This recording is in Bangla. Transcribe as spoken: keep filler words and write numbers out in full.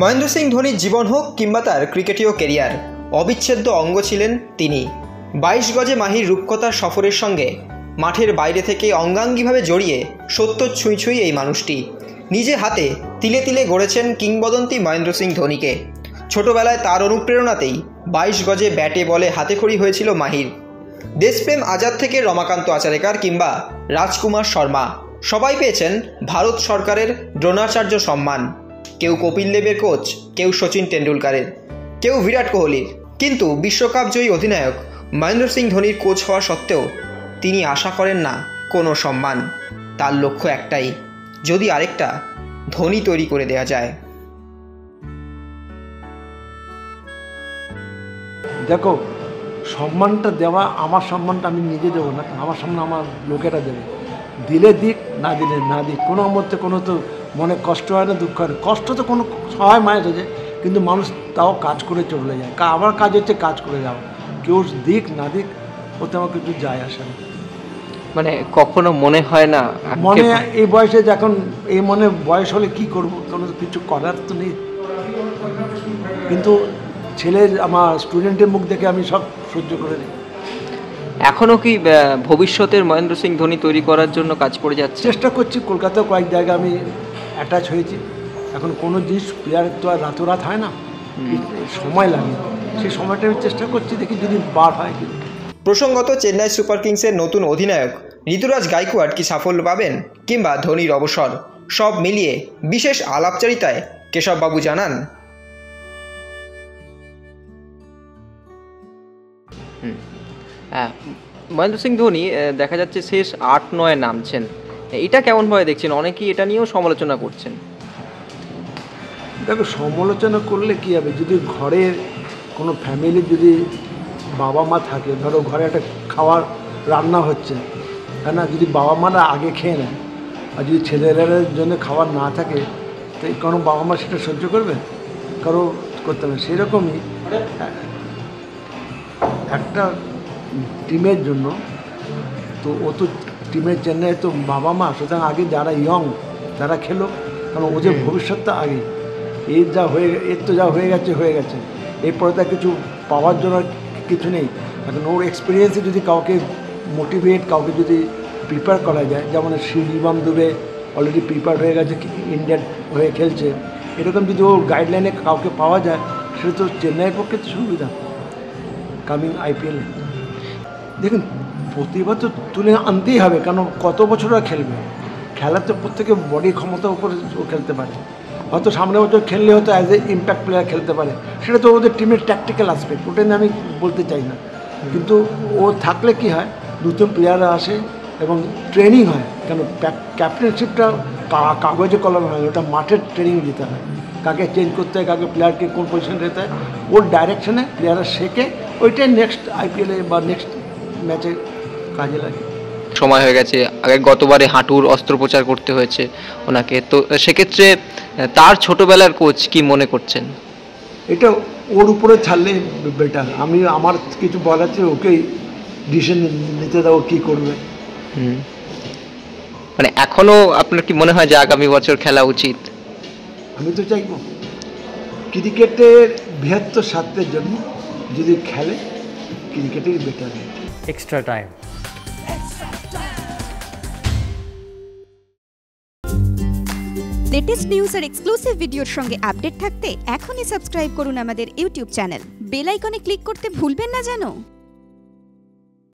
মহেন্দ্র সিং ধোনির জীবন হোক কিংবা তার ক্রিকেটীয় কেরিয়ার, অবিচ্ছেদ্য অঙ্গ ছিলেন তিনি। বাইশ গজে মাহির রূপকথার সফরের সঙ্গে মাঠের বাইরে থেকে অঙ্গাঙ্গিভাবে জড়িয়ে সত্য ছুঁই ছুঁই এই মানুষটি। নিজে হাতে তিলে তিলে গড়েছেন কিংবদন্তি মহেন্দ্র সিং ধোনিকে। ছোটবেলায় তার অনুপ্রেরণাতেই বাইশ গজে ব্যাটে বলে হাতেখড়ি হয়েছিল মাহির। দেশপ্রেম আজাদ থেকে রমাকান্ত আচারেকার কিংবা রাজকুমার শর্মা সবাই পেয়েছেন ভারত সরকারের দ্রোণাচার্য সম্মান, কেউ কপিল দেবের কোচ, কেউ সচিন টেন্ডুলকারের, কেউ বিরাট কোহলির। কিন্তু বিশ্বকাপ জয়ী অধিনায়ক মহেন্দ্র সিং ধোনির কোচ হওয়া সত্ত্বেও তিনি আশা করেন না কোনো সম্মান। তার লক্ষ্য একটাই, যদি আরেকটা ধোনি তৈরি করে দেওয়া যায়। দেখো, সম্মানটা দেওয়া, আমার সম্মানটা আমি নিজে দেবো না, আমার সামনে আমার লোকেরা দেবে। দিলে দিক, না দিলে না দিক, কোনো মধ্যে কোনো তো মনে কষ্ট হয় না, দুঃখ হয় না। কষ্ট তো কোনো সহায় মায়ের হয়েছে, কিন্তু মানুষ তাও কাজ করে চলে যায়। আমার কাজ হচ্ছে কাজ করে যাওয়া, কেউ দিক না দিক ওতে আমার কিছু যায় আসে না। মানে কখনো মনে হয় না, মনে এই বয়সে যখন এই মনে বয়স হলে কি করবো, কোনো কিছু করার তো নেই। কিন্তু ছেলে আমার স্টুডেন্টের মুখ দেখে আমি সব সহ্য করে নিই। এখনও কি ভবিষ্যতের মহেন্দ্র সিং ধোনি তৈরি করার জন্য কাজ করে যাচ্ছে? চেষ্টা করছি। কলকাতায় কয়েক জায়গায় আমি অ্যাটাচ হয়েছি। এখন কোনো জিনিস প্লেয়ার তো আর রাতোরাত হয় না, সময় লাগে। সেই সময়টা আমি চেষ্টা করছি, দেখি যদি বার হয়। প্রসঙ্গত, চেন্নাই সুপার কিংসের নতুন অধিনায়ক ঋতুরাজ গাইকোয়াড় কি সাফল্য পাবেন কিংবা ধোনির অবসর, সব মিলিয়ে বিশেষ আলাপচারিতায় কেশববাবু জানান, মহেন্দ্র সিং ধোনি দেখা যাচ্ছে শেষ আট নয় নামছেন, এটা কেমনভাবে দেখছেন? অনেকেই এটা নিয়েও সমালোচনা করছেন। দেখো, সমালোচনা করলে কী হবে, যদি ঘরের কোনো ফ্যামিলি যদি বাবা মা থাকে, ধরো ঘরে একটা খাওয়ার রান্না হচ্ছে, তাই না, যদি বাবা মারা আগে খেয়ে নেয় আর যদি ছেলেদের জন্য খাবার না থাকে, তো কোনো বাবা মা সেটা সহ্য করবে? কারো করতে হবে। সেরকমই একটা টিমের জন্য তো ও তো টিমের চেন্নাই তো বাবা মা, সুতরাং আগে যারা ইয়ং তারা খেলো, কারণ ও যে ভবিষ্যৎটা আগে। এর যা হয়ে এর তো যা হয়ে গেছে হয়ে গেছে, এরপরে তার কিছু পাওয়ার জন্য কিছু নেই। এখন ওর এক্সপিরিয়েন্সে যদি কাউকে মোটিভেট, কাউকে যদি প্রিপেয়ার করা যায়, যেমন শ্রী নিবাম দুবে অলরেডি প্রিপেয়ার হয়ে গেছে, ইন্ডিয়ান হয়ে খেলছে, এরকম যদি ওর গাইডলাইনে কাউকে পাওয়া যায়, সেটা তো চেন্নাইয়ের পক্ষে তো সুবিধা। কামিং আইপিএল দেখুন, প্রতিভা তো তুলে আনতেই হবে, কারণ কত বছর আর খেলবে? খেলার তো প্রত্যেকে বডি ক্ষমতার উপরে খেলতে পারে, হয়তো সামনে বছর খেললে হয়তো অ্যাজ এ ইম্প্যাক্ট প্লেয়ার খেলতে পারে, সেটা তো ওদের টিমের ট্যাকটিক্যাল আসপেক্ট, ওটা নিয়ে আমি বলতে চাই না। কিন্তু ও থাকলে কি হয়, নতুন প্লেয়াররা আসে এবং ট্রেনিং হয়, কেন ক্যাপ্টেনশিপটা কাগজে কলমে হয়, ওটা মাঠের ট্রেনিং দিতে হয়, কাকে চেঞ্জ করতে হয়, কাকে প্লেয়ারকে কোন পজিশনে দিতে হয়, ওর ডাইরেকশনে প্লেয়াররা শেখে, ওইটাই নেক্সট আইপিএলে বা নেক্সট ম্যাচে কাজে লাগে। সময় হয়ে গেছে, আগে গতবারে হাঁটুর অস্ত্রোপচার করতে হয়েছে ওনাকে, তো সেক্ষেত্রে তার ছোটোবেলার কোচ কি মনে করছেন? এটা ওর উপরে ছাড়লে বেটার। আমি আমার কিছু বলার চেয়ে ওকেই ডিসিশন নিতে দাও, কী করবে। মানে এখনও আপনার কি মনে হয় যে আগামী বছর খেলা উচিত? আমি তো চাইব ক্রিকেটের বৃহত্তর স্বার্থের জন্য যদি খেলে, ক্রিকেটের better. Extra time. Latest news আর এক্সক্লুসিভ ভিডিওর সঙ্গে আপডেট থাকতে এখনই সাবস্ক্রাইব করুন আমাদের ইউটিউব চ্যানেল। বেল আইকনে ক্লিক করতে ভুলবেন না যেন।